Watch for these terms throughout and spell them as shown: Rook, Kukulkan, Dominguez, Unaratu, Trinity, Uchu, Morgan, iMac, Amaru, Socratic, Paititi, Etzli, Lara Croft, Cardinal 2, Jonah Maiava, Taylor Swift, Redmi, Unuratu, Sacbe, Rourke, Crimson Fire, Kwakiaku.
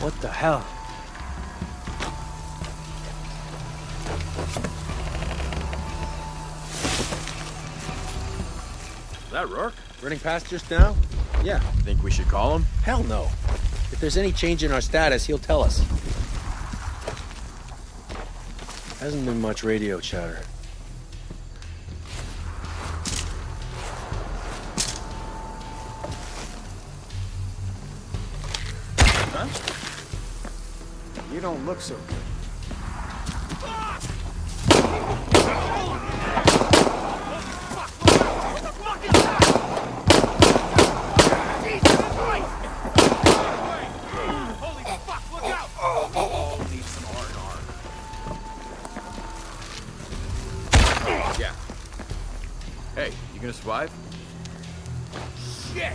What the hell? Is that Rourke? Running past just now? Yeah. Think we should call him? Hell no. If there's any change in our status, he'll tell us. Hasn't been much radio chatter. Huh? You don't look so good. Survive? Shit!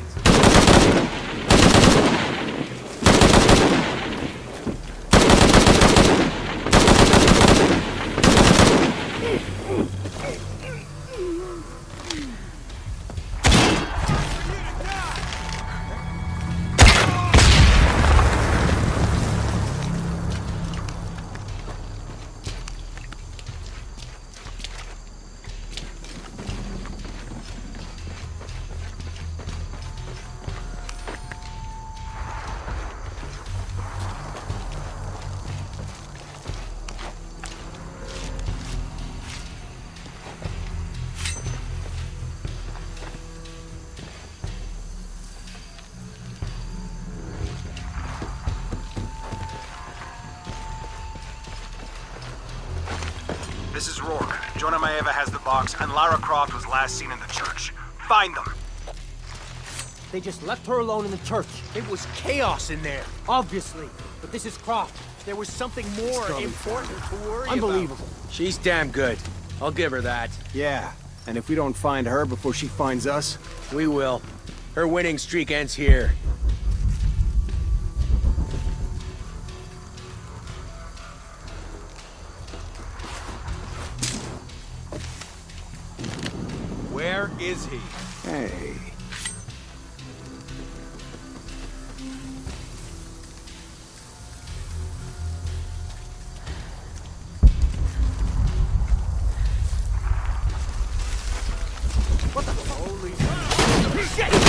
This is Rourke. Jonah Maiava has the box, and Lara Croft was last seen in the church. Find them! They just left her alone in the church. It was chaos in there. Obviously. But this is Croft. There was something more important to worry about. Unbelievable. She's damn good. I'll give her that. Yeah. And if we don't find her before she finds us... We will. Her winning streak ends here. Is he? Hey. What the holy shit!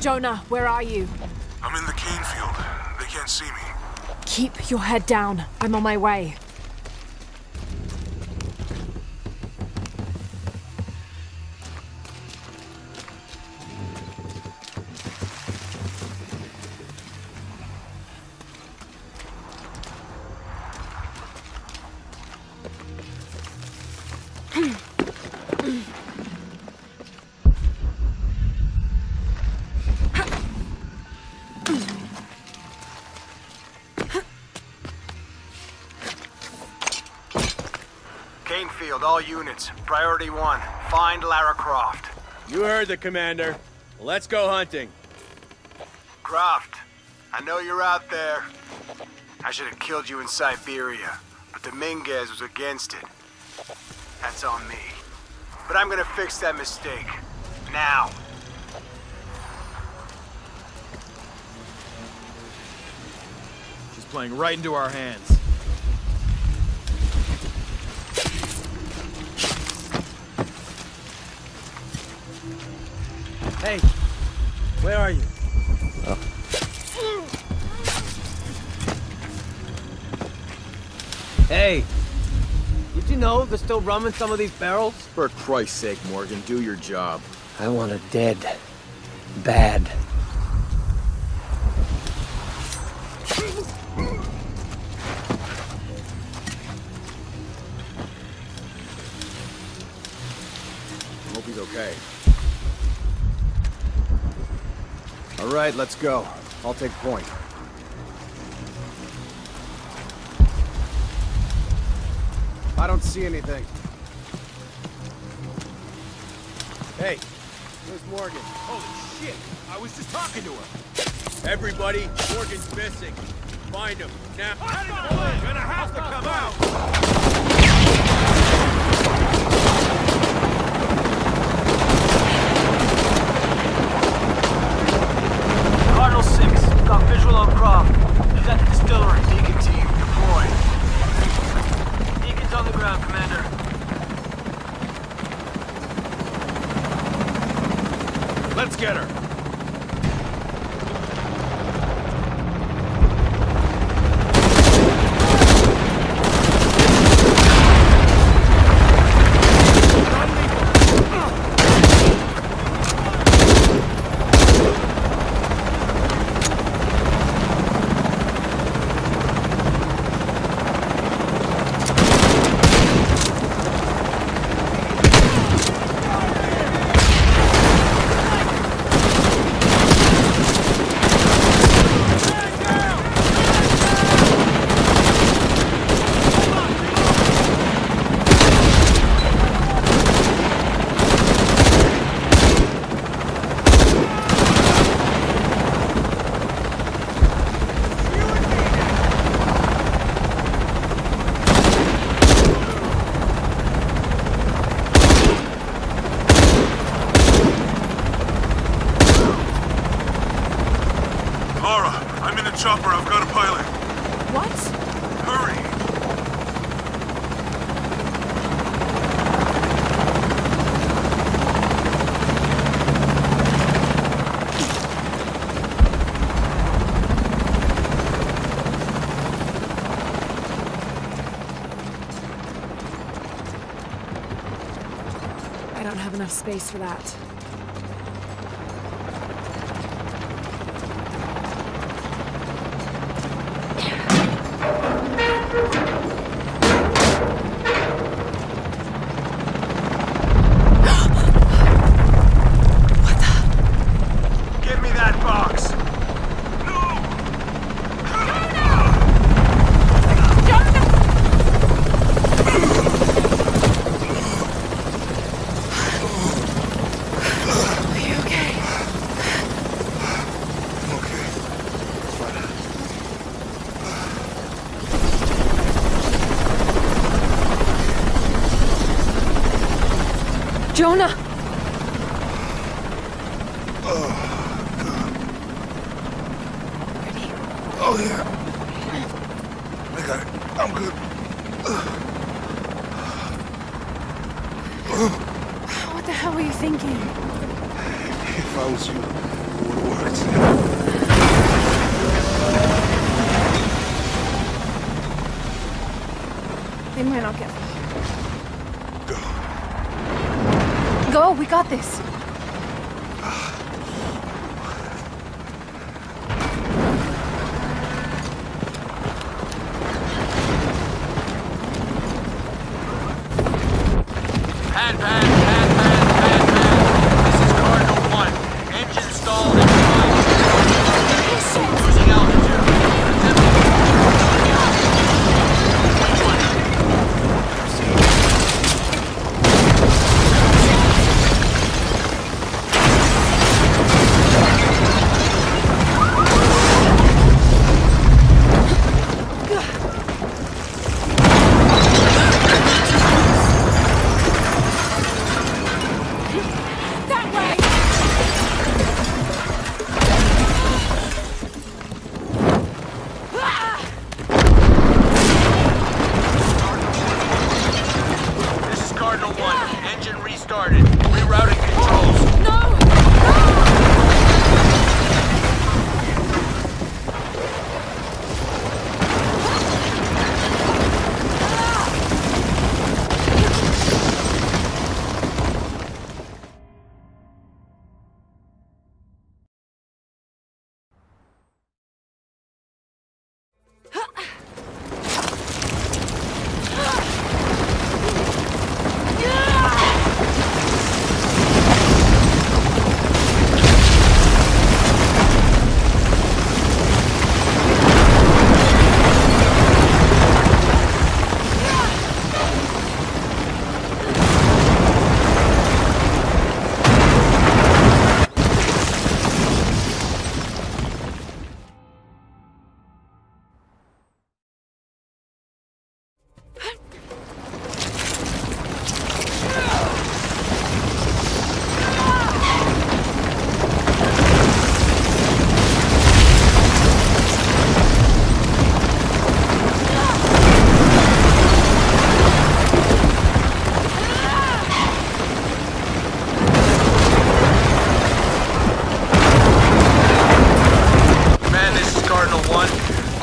Jonah, where are you? I'm in the cane field. They can't see me. Keep your head down. I'm on my way. All units, priority one, find Lara Croft. You heard the commander. Let's go hunting. Croft, I know you're out there. I should have killed you in Siberia, but Dominguez was against it. That's on me. But I'm gonna fix that mistake. Now. playing right into our hands. Hey, where are you? Oh. Hey, did you know there's still rum in some of these barrels? For Christ's sake, Morgan, do your job. I want it dead. Bad. Hope he's okay. All right, let's go. I'll take point. I don't see anything. Hey, where's Morgan? Holy shit! I was just talking to her. Everybody, Morgan's missing. Find him now. I'm gonna have to come out. Cardinal 6, got visual on Croft. He's at the distillery. Deacon team deployed. On the ground, Commander. Let's get her. Space for that. What the? Give me that box. Jonah! Oh, yeah. I got it. I'm good. What the hell were you thinking? If I was you, it would have worked. They might not get me. Go, we got this.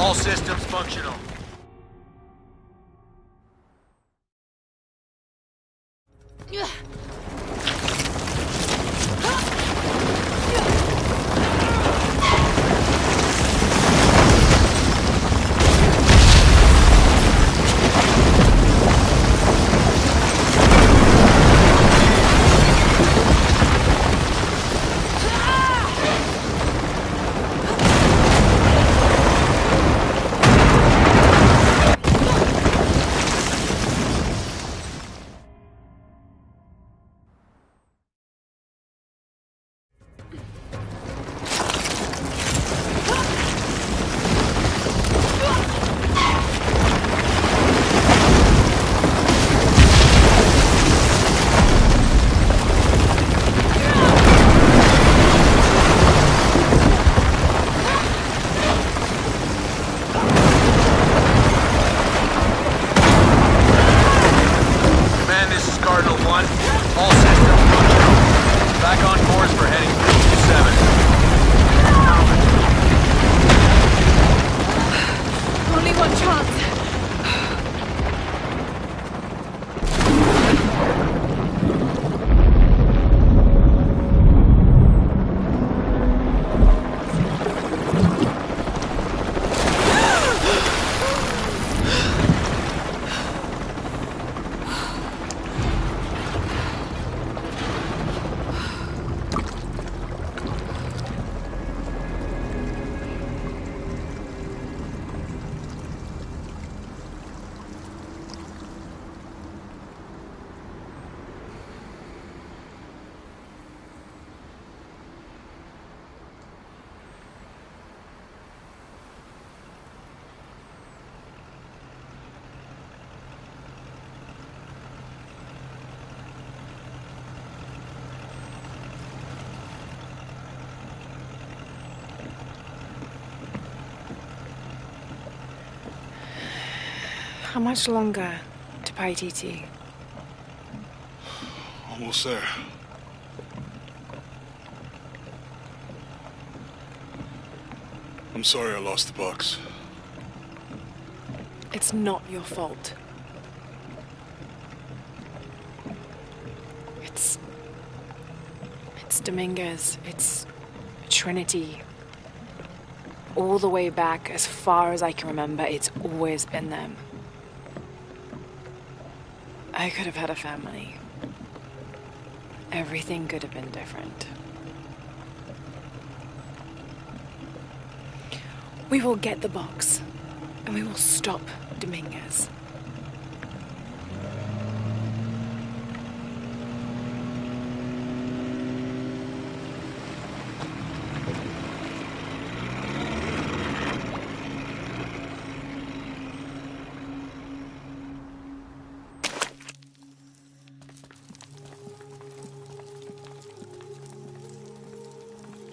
All systems functional. How much longer to Paititi? Almost there. I'm sorry I lost the box. It's not your fault. It's Dominguez. It's Trinity. All the way back, as far as I can remember, it's always been them. I could have had a family. Everything could have been different. We will get the box, and we will stop Dominguez.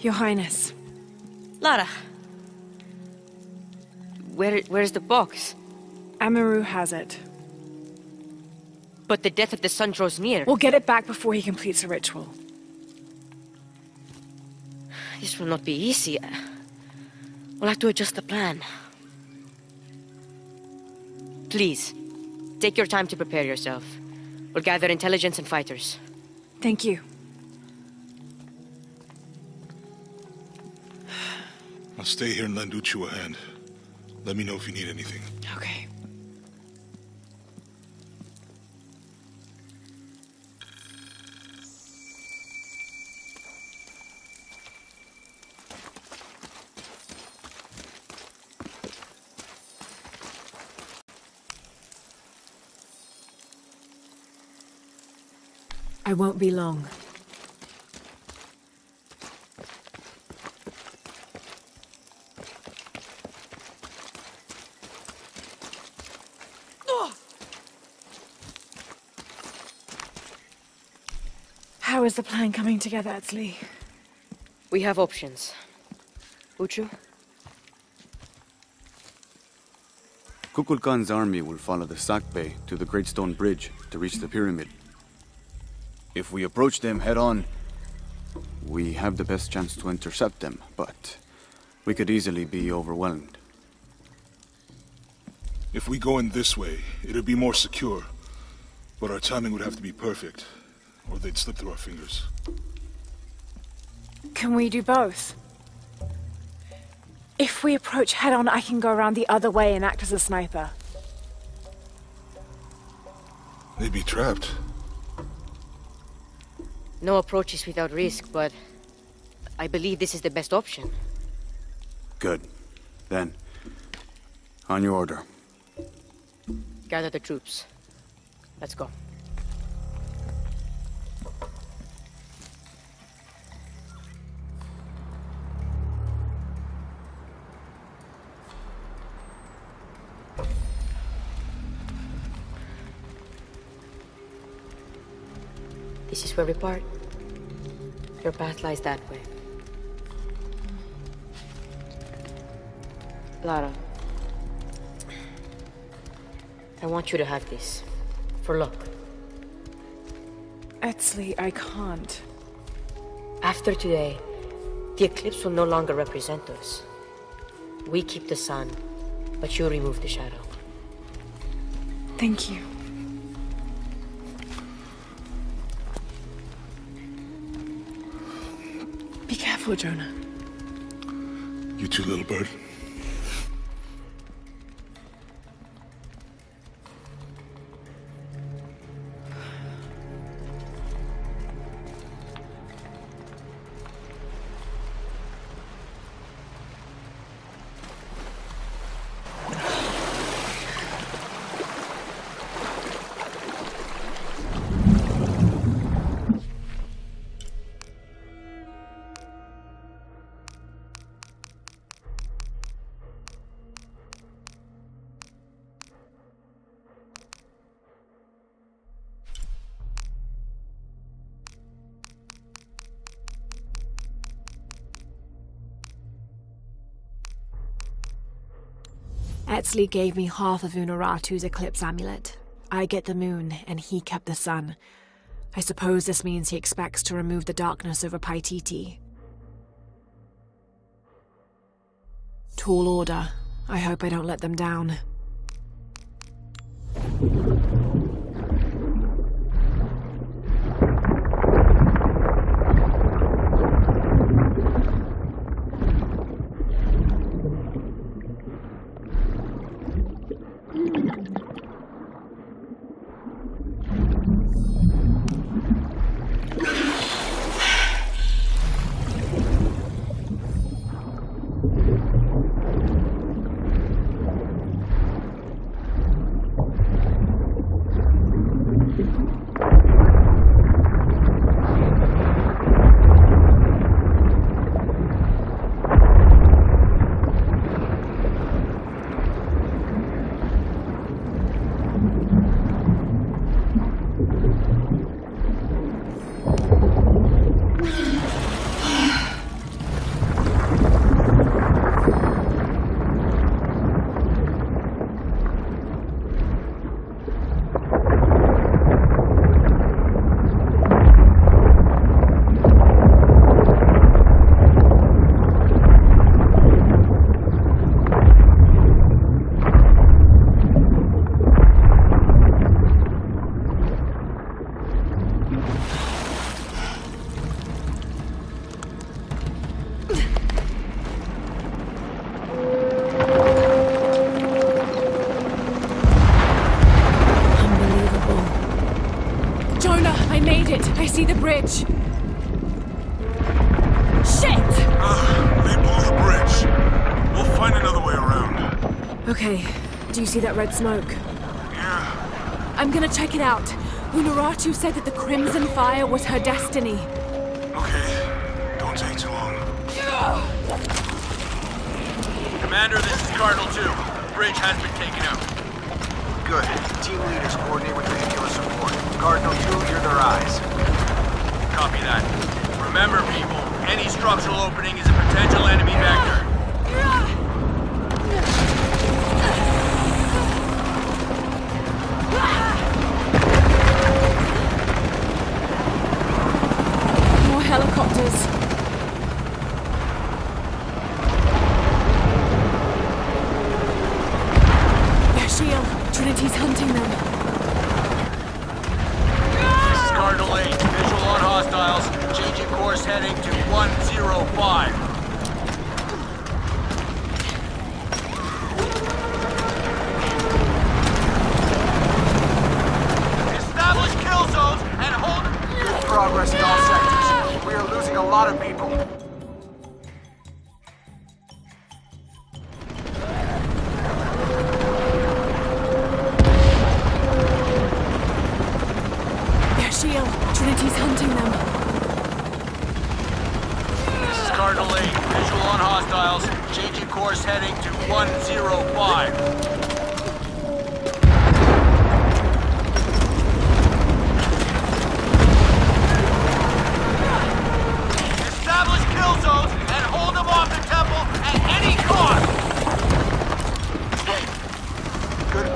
Your Highness. Lara. Where's the box? Amaru has it. But the death of the sun draws near. We'll get it back before he completes the ritual. This will not be easy. We'll have to adjust the plan. Please, take your time to prepare yourself. We'll gather intelligence and fighters. Thank you. I'll stay here and lend Uchu a hand. Let me know if you need anything. Okay. I won't be long. How is the plan coming together, Etzli? We have options. Uchu? Kukulkan's army will follow the Sacbe to the Great Stone Bridge to reach the pyramid. If we approach them head-on, we have the best chance to intercept them, but we could easily be overwhelmed. If we go in this way, it'd be more secure. But our timing would have to be perfect, or they'd slip through our fingers. Can we do both? If we approach head-on, I can go around the other way and act as a sniper. They'd be trapped. No approach is without risk, but I believe this is the best option. Good. Then, on your order. Gather the troops. Let's go. This is where we part. Your path lies that way. Lara, I want you to have this. For luck. Etzli, I can't. After today, the eclipse will no longer represent us. We keep the sun, but you remove the shadow. Thank you. Be careful, Jonah. You too, little bird. Etzli gave me half of Unaratu's eclipse amulet. I get the moon, and he kept the sun. I suppose this means he expects to remove the darkness over Paititi. Tall order. I hope I don't let them down. See that red smoke? Yeah. I'm gonna check it out. Unaratu said that the Crimson Fire was her destiny. Okay. Don't take too long. Commander, this is Cardinal 2. The bridge has been taken out. Good. Team leaders coordinate with vehicular support. Cardinal 2, you're their eyes. Copy that. Remember, people, any structural opening is a potential enemy vector. Helicopters. Trinity's hunting them. This is Cardinal 8. Visual on hostiles. Changing course heading to 105. Progress in all sectors. We are losing a lot of people. Their shield. Trinity's hunting them. This is Cardinal 8. Visual on hostiles. Changing course heading to 105.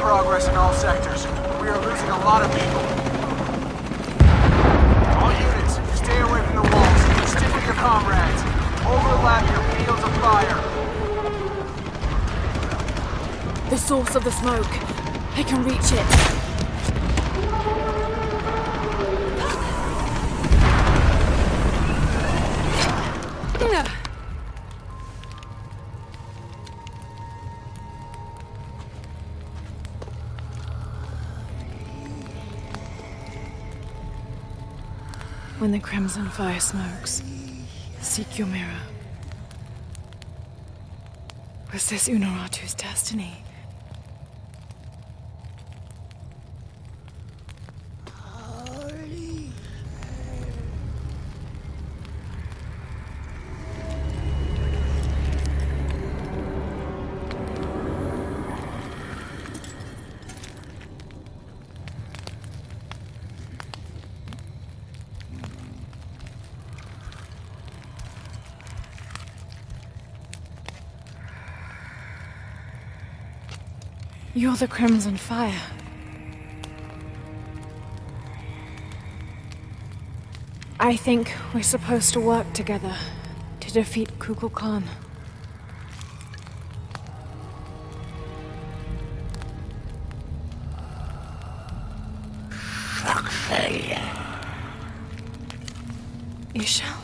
Progress in all sectors. We are losing a lot of people. All units, stay away from the walls. Stick with your comrades. Overlap your fields of fire. The source of the smoke. I can reach it. When the Crimson Fire smokes, seek your mirror. Was this Unaratu's destiny? You're the Crimson Fire. I think we're supposed to work together to defeat Kukulkan. You shall.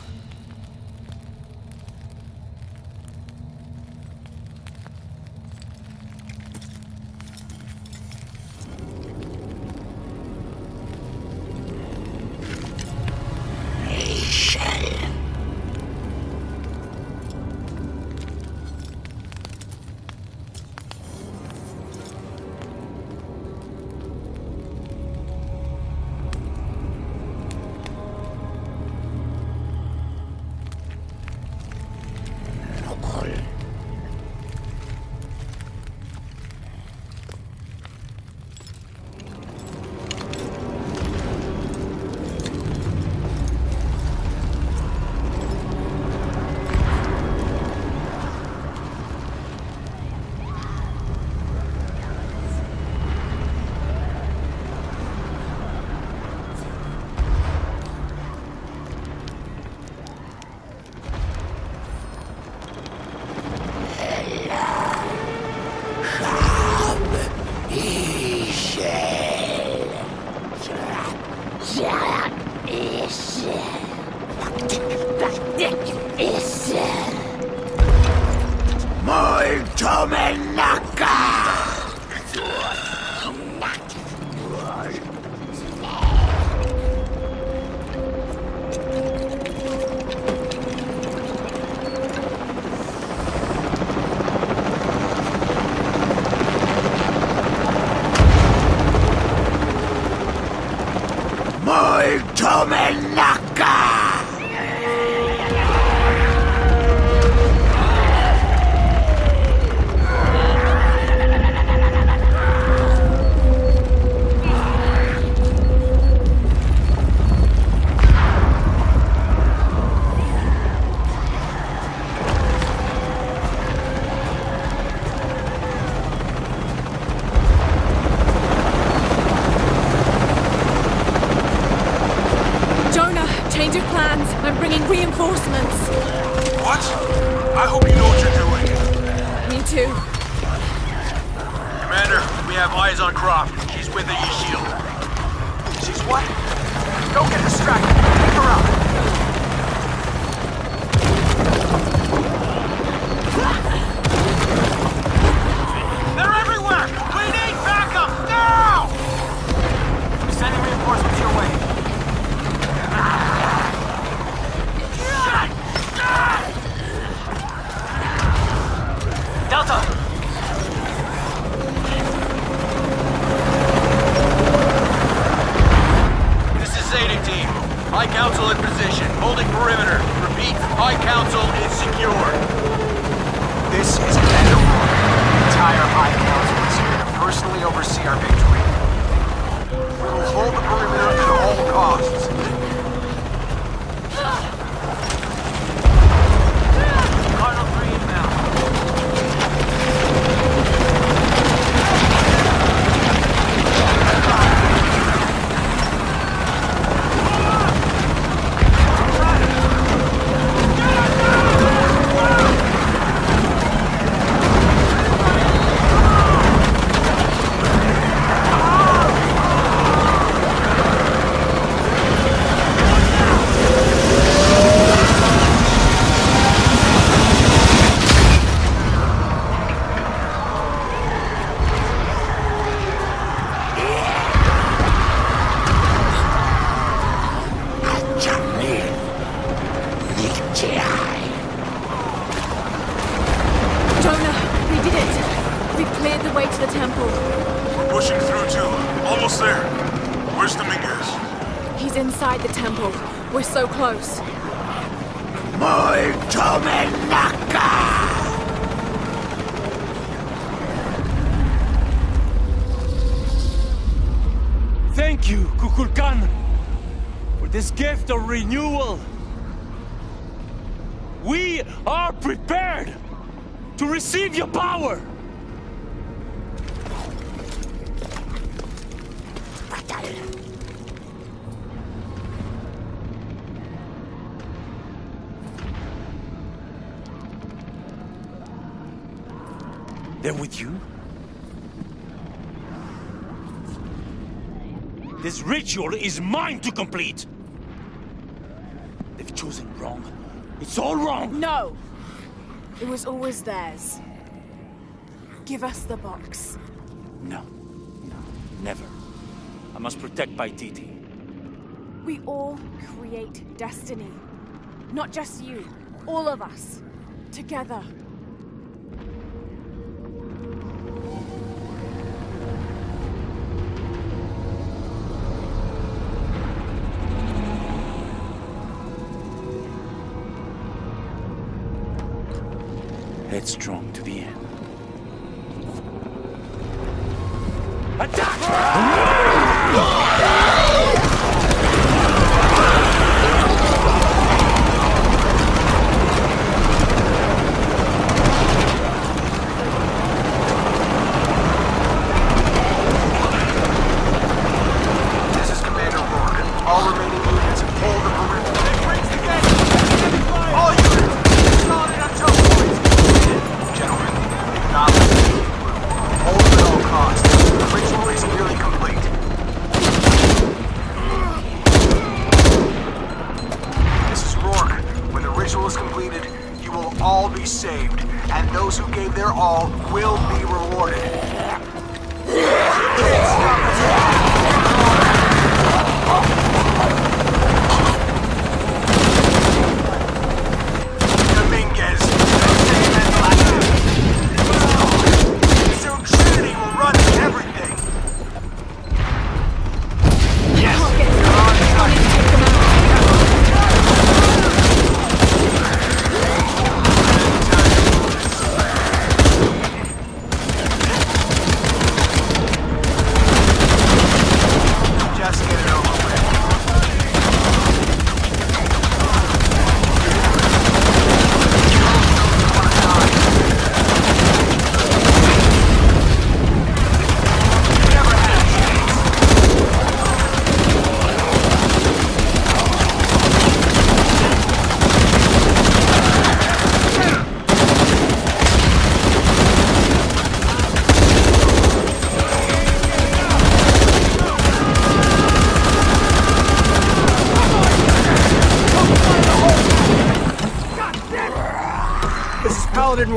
We have eyes on Croft. She's with the E-Shield. She's what? Don't get distracted. Take her out. They're everywhere! We need backup now! I'm sending reinforcements your way. Delta! High Council in position, holding perimeter. Repeat, High Council is secure. This is Commander Rourke. The entire High Council is here to personally oversee our victory. We will hold the perimeter at all costs. Cardinal 3 inbound. Renewal. We are prepared to receive your power. They're with you. This ritual is mine to complete. Chosen wrong. It's all wrong! No! It was always theirs. Give us the box. No. No. Never. I must protect Paititi. We all create destiny. Not just you. All of us. Together. Strong to the end.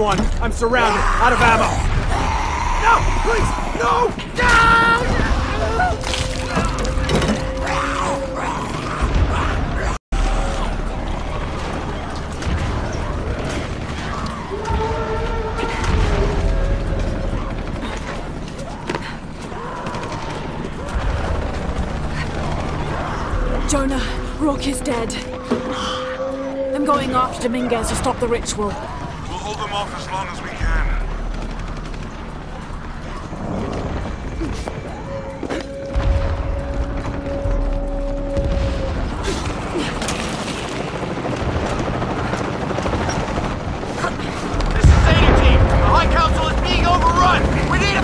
one. I'm surrounded, out of ammo. No, please, no! No! Jonah, Rook is dead. I'm going after Dominguez to stop the ritual. We'll hold them off as long as we can. This is Zeta Team. The High Council is being overrun. We need a...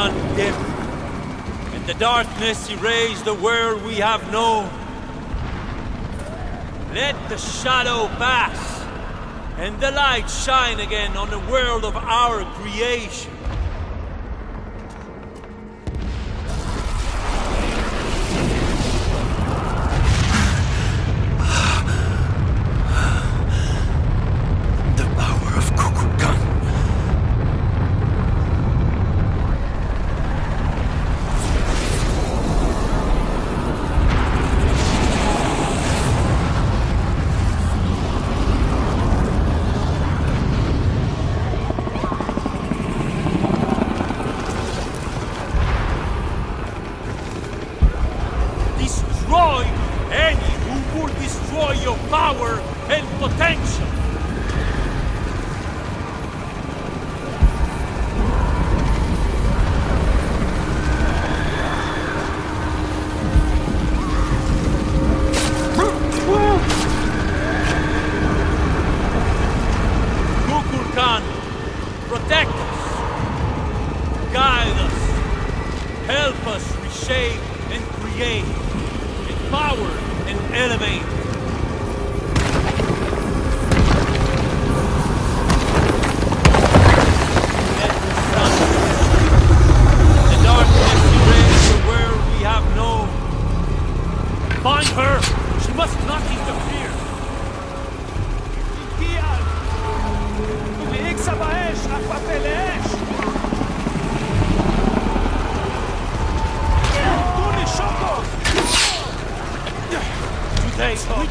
Sun dim. In the darkness erase the world we have known. Let the shadow pass, and the light shine again on the world of our creation.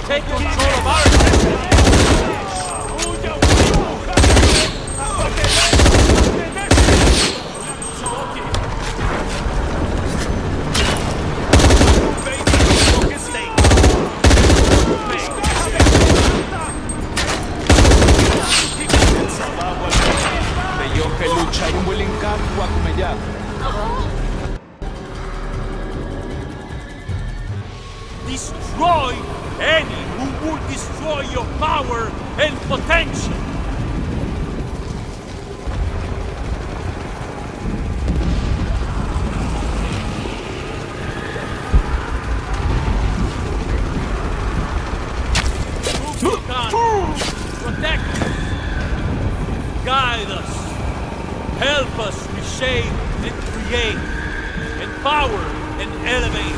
take control of our attention. Destroy any who would destroy your power and potential. Kukulkan, protect us, guide us, help us reshape and create, empower and elevate.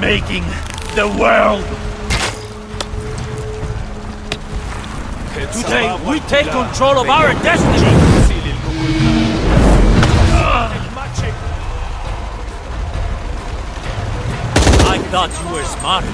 Making the world. Today we take control of our destiny. I thought you were smarter.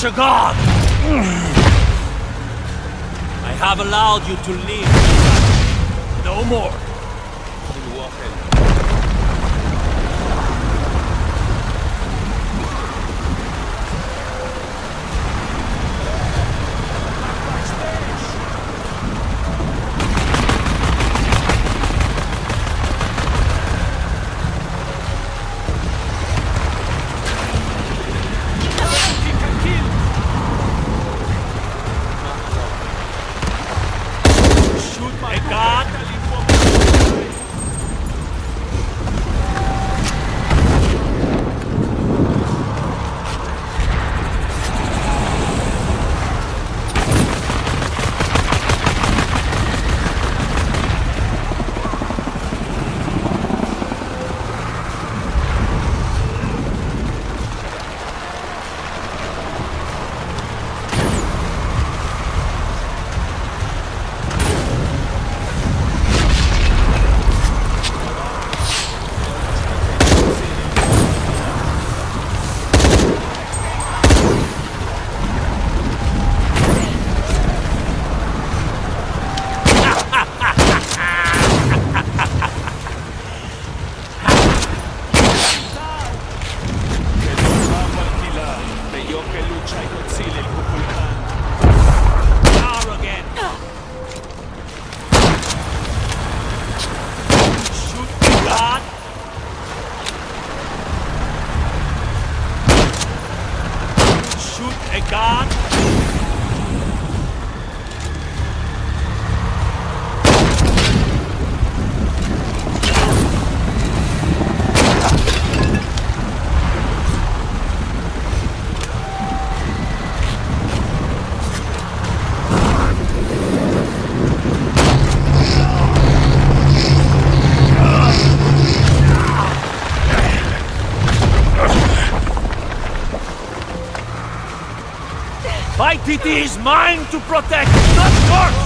Your God! I have allowed you to live. No more. God Paititi is mine to protect, not yours!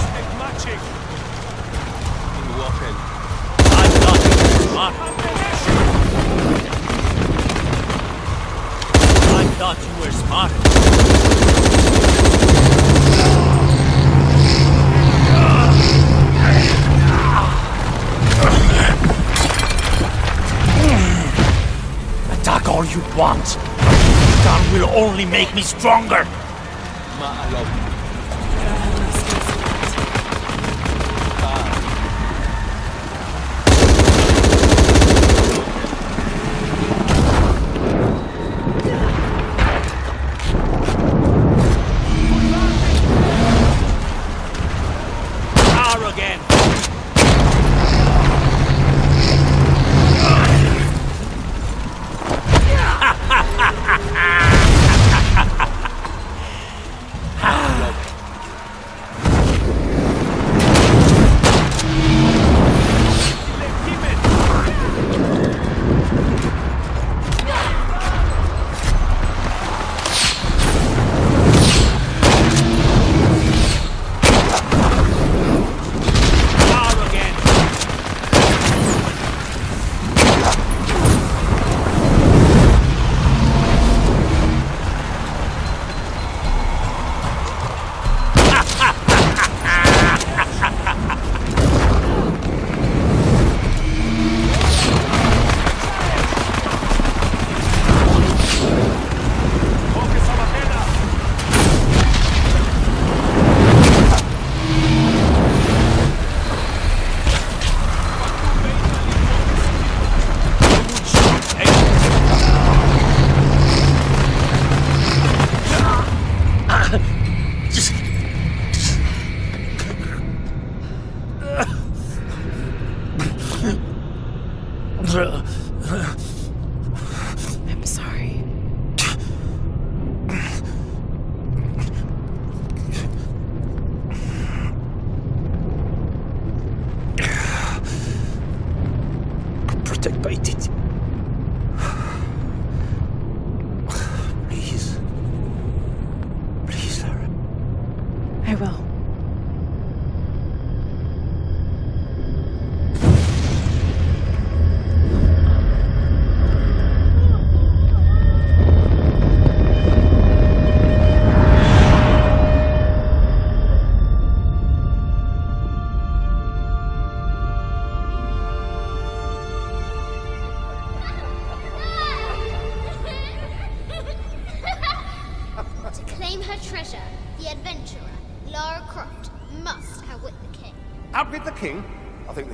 I thought you were smart. Attack all you want. Kukulkan will only make me stronger.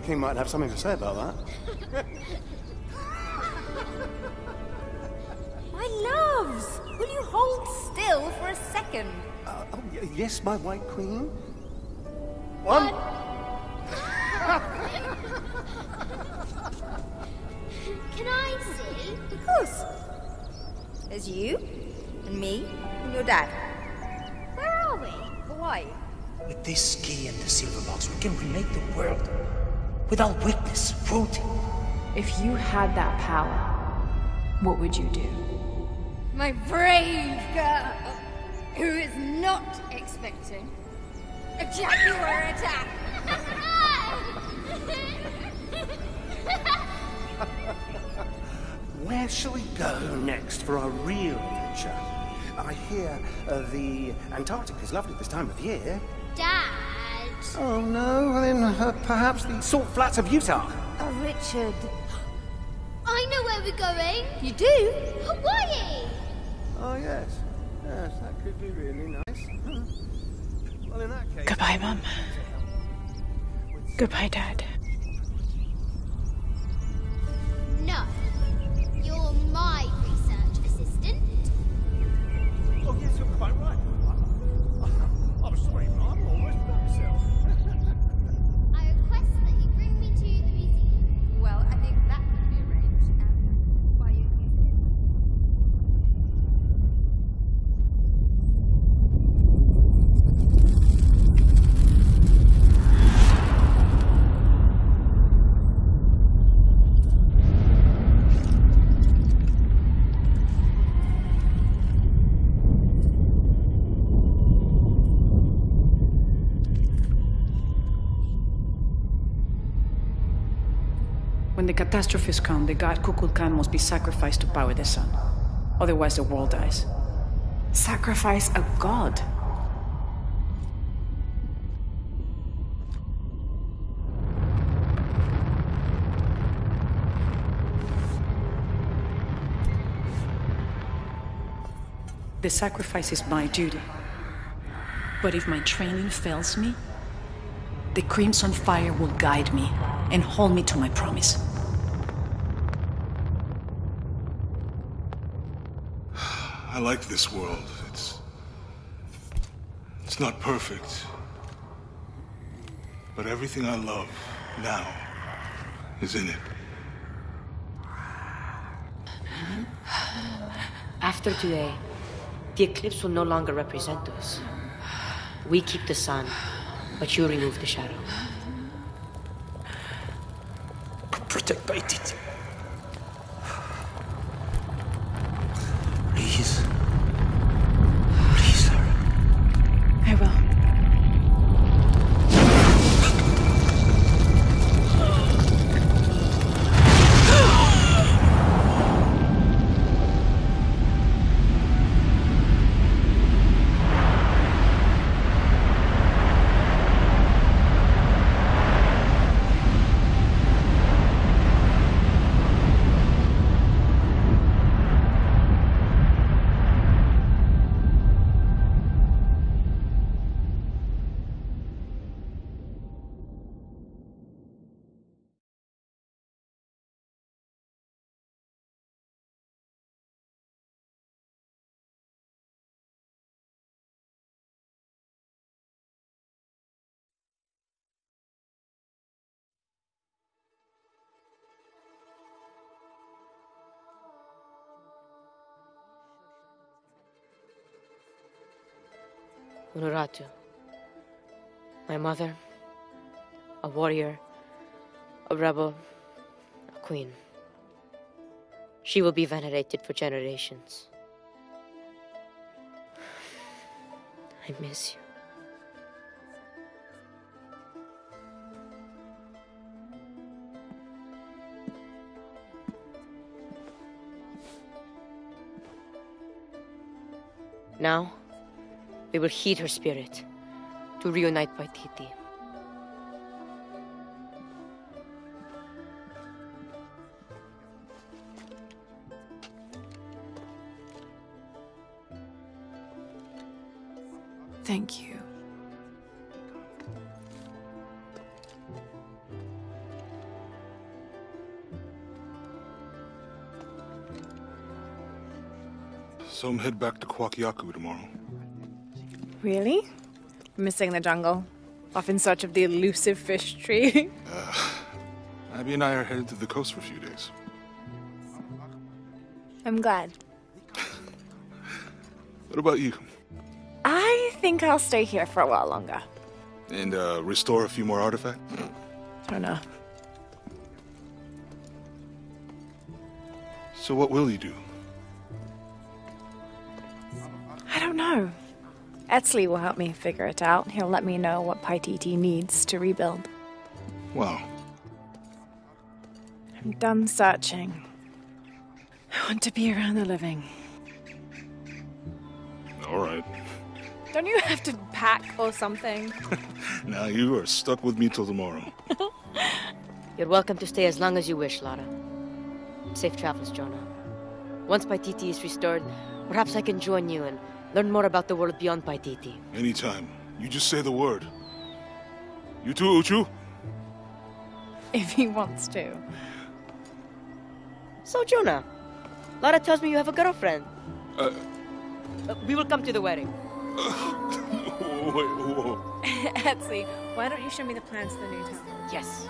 He might have something to say about that. My loves! Will you hold still for a second? Oh, yes, my white queen. One. Can I see? Of course. There's you, and me, and your dad. Where are we? Hawaii. With this key and the silver box, we can remake the world. Without witness, protein. If you had that power, what would you do? My brave girl, who is not expecting a jaguar attack. Where shall we go next for our real adventure? I hear the Antarctic is lovely this time of year. Dad. Oh no, then perhaps the salt flats of Utah. Oh, Richard. I know where we're going. You do? Hawaii! Oh yes. Yes, that could be really nice. Well, in that case... Goodbye, Mum. Goodbye, Dad. No. You're my research assistant. Oh yes, you're quite right. I'm sorry, Mum. I almost forgot myself. catastrophes come, the god Kukulkan must be sacrificed to power the sun. Otherwise the world dies. Sacrifice a god? The sacrifice is my duty. But if my training fails me, the Crimson Fire will guide me and hold me to my promise. I like this world. It's not perfect. But everything I love now is in it. After today, the eclipse will no longer represent us. We keep the sun, but you remove the shadow. Protect Paititi. Please. Please, sir. I will. Unuratu, my mother, a warrior, a rebel, a queen. She will be venerated for generations. I miss you. Now, we will heed her spirit to reunite Paititi. Thank you. So I'm head back to Kwakiaku tomorrow. Really? Missing the jungle. Off in search of the elusive fish tree. Abby and I are headed to the coast for a few days. I'm glad. What about you? I think I'll stay here for a while longer. And restore a few more artifacts? I don't know. So what will you do? I don't know. Etzli will help me figure it out. He'll let me know what Paititi needs to rebuild. Wow. I'm done searching. I want to be around the living. All right. Don't you have to pack or something? Now you are stuck with me till tomorrow. You're welcome to stay as long as you wish, Lara. Safe travels, Jonah. Once Paititi is restored, perhaps I can join you and learn more about the world beyond Paititi. Anytime. You just say the word. You too, Uchu? If he wants to. So, Jonah, Lara tells me you have a girlfriend. We will come to the wedding. Wait, whoa. Etzli, why don't you show me the plans of the new town? Yes.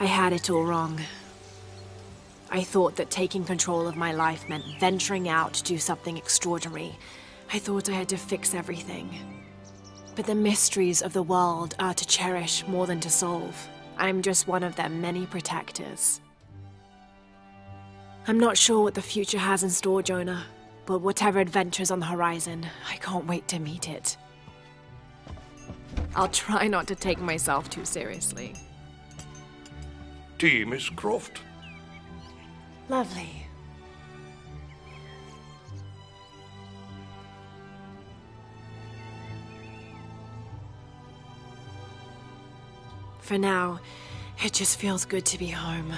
I had it all wrong. I thought that taking control of my life meant venturing out to do something extraordinary. I thought I had to fix everything. But the mysteries of the world are to cherish more than to solve. I'm just one of their many protectors. I'm not sure what the future has in store, Jonah, but whatever adventure's on the horizon, I can't wait to meet it. I'll try not to take myself too seriously. Tea, Miss Croft. Lovely. For now, it just feels good to be home.